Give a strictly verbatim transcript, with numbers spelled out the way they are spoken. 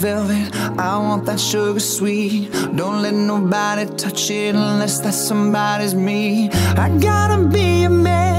velvet, I want that sugar sweet. Don't let nobody touch it unless that somebody's me. I gotta be a man.